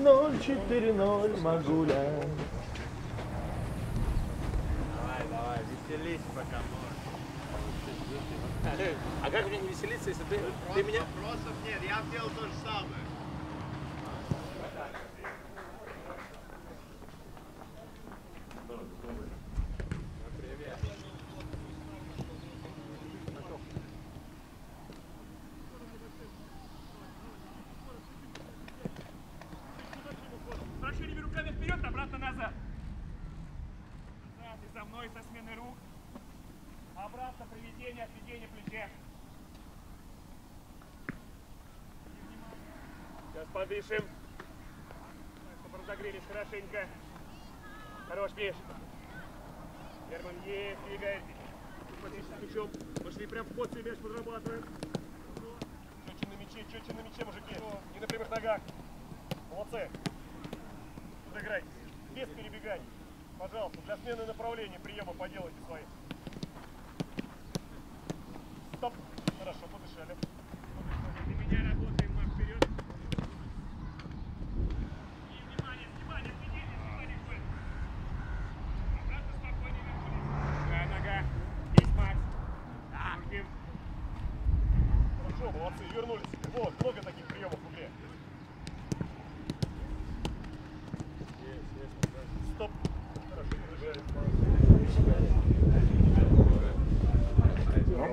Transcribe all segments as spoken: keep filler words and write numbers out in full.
четыре ноль, четыре ноль, Могуля. Давай, давай, веселись пока можно. А как мне не веселиться, если ты, ты меня... Вопросов нет, я делал то же самое. Подышим. Разогрелись хорошенько. Хорош, Миш. Герман есть, Игорь. Подышим мячом. Пошли прям в ход, себе мяч подрабатываем. Четче на мяче, четче на мяче, мужики. Не на прямых ногах. Молодцы. Тут играйте. Без перебеганий. Пожалуйста, для смены направления приема поделайте свои. Стоп. Хорошо, подышали. Для меня работаем мы вперед. Вернулись. Вот, много таких приемов в игре. Стоп. Хорошо. Ну,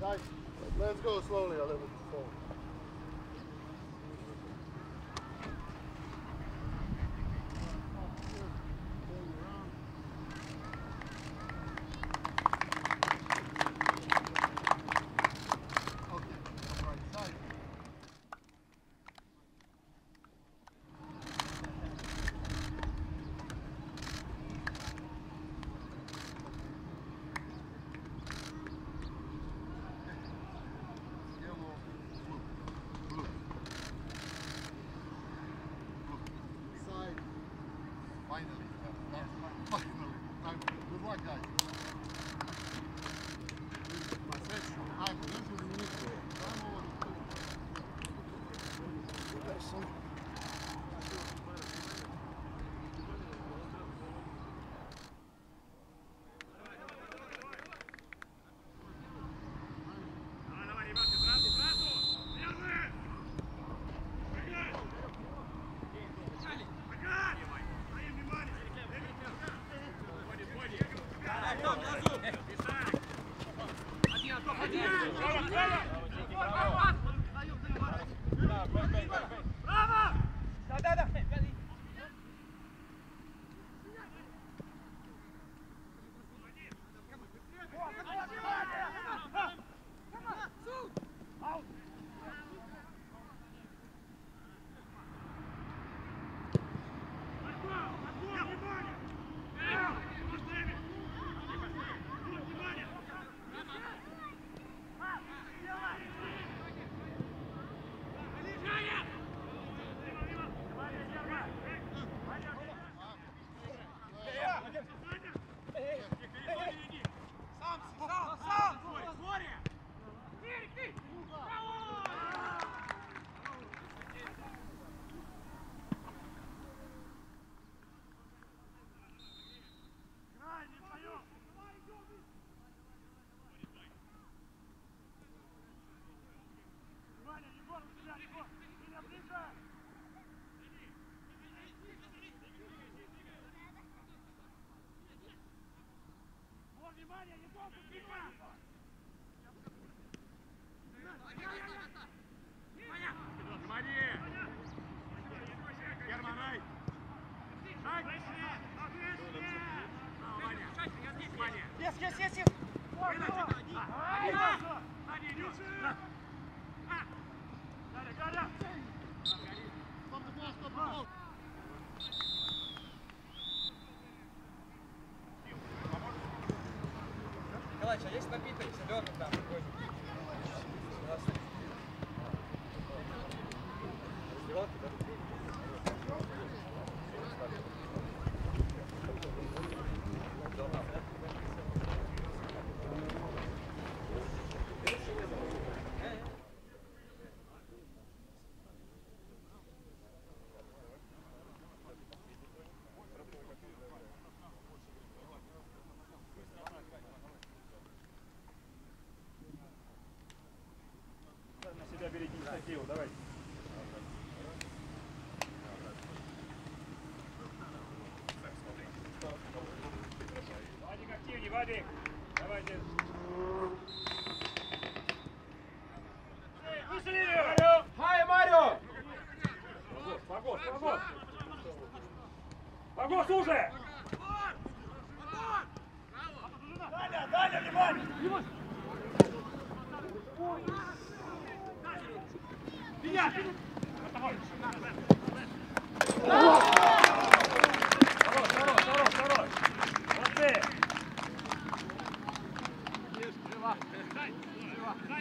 Guys, let's go slowly a little bit forward. Герман, ай! Ай! Ай! Ай! Калач, а есть напиток зеленый там какой-нибудь? Давай. Вадик, активнее, Вадик. Давай, держи. Вышли! Хай, Марио! Погос, Погос! Погос уже! Даля, Даля, внимание! Меня! Хорош, хорош, хорош, хорош! Молодцы! Живо! Живо!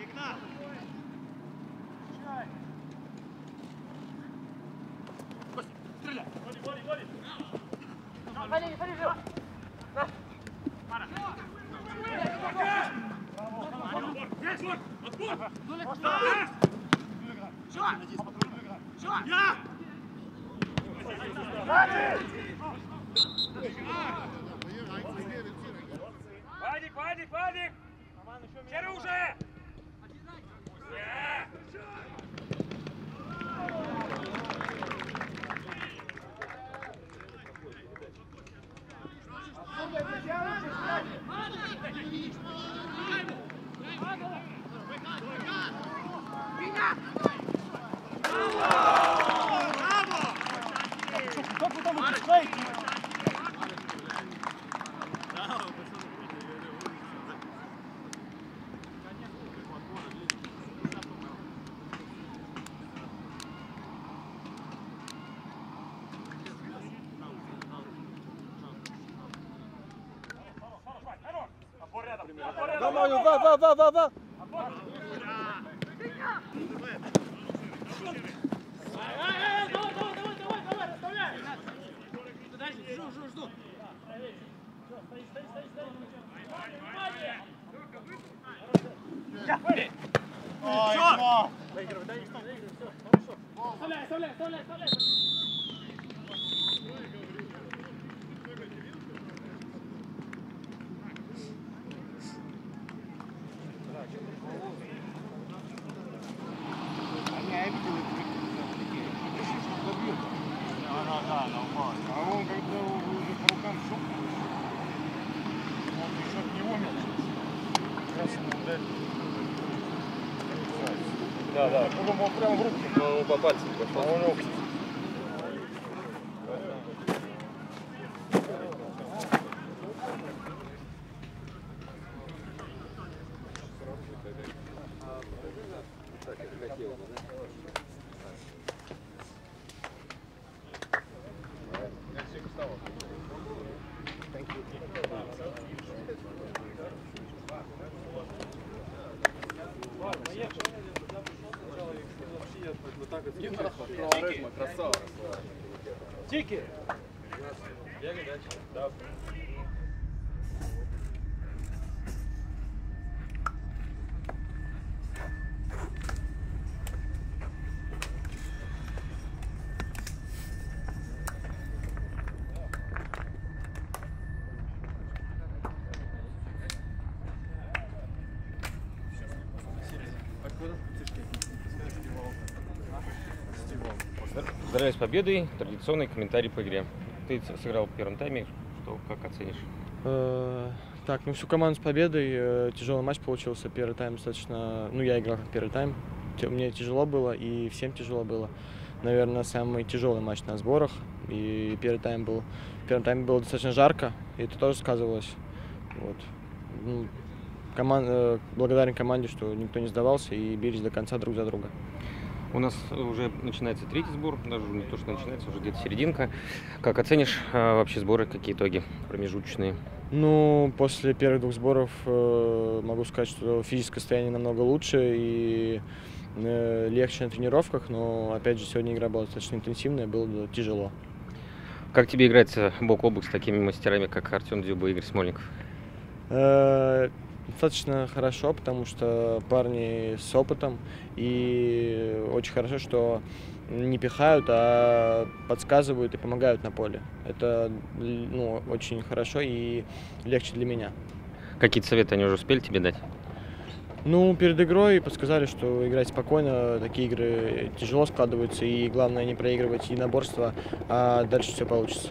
Игнат! Игнат! Стреляй! Води, води, води! Поли, поли, живо! Пара! Отбор! Отбор! Я! Вадик, Вадик, Вадик! Через уже! Ва, ва, ва, ва! Да, да. Он прям в руки, но по пальцам пошел. Тики! Я видать. Да. С победой, традиционный комментарий по игре. Ты сыграл в первом тайме, что, как оценишь? Э, так, ну всю команду с победой, тяжелый матч получился, первый тайм достаточно, ну я играл как первый тайм, мне тяжело было и всем тяжело было. наверное, самый тяжелый матч на сборах. И первый тайм был, первый тайм было достаточно жарко, и это тоже сказывалось. Вот. Ну, коман... благодарен команде, что никто не сдавался и бились до конца друг за друга. У нас уже начинается третий сбор, даже не то, что начинается, уже где-то серединка. Как оценишь а, вообще сборы, какие итоги промежуточные? Ну, после первых двух сборов э, могу сказать, что физическое состояние намного лучше и э, легче на тренировках, но, опять же, сегодня игра была достаточно интенсивная, было тяжело. Как тебе играется бок о бок с такими мастерами, как Артем Дзюба и Игорь Смольников? Э-э Достаточно хорошо, потому что парни с опытом, и очень хорошо, что не пихают, а подсказывают и помогают на поле. Это, ну, очень хорошо и легче для меня. Какие-то советы они уже успели тебе дать? Ну, перед игрой подсказали, что играть спокойно, такие игры тяжело складываются, и главное не проигрывать единоборство, а дальше все получится.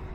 take?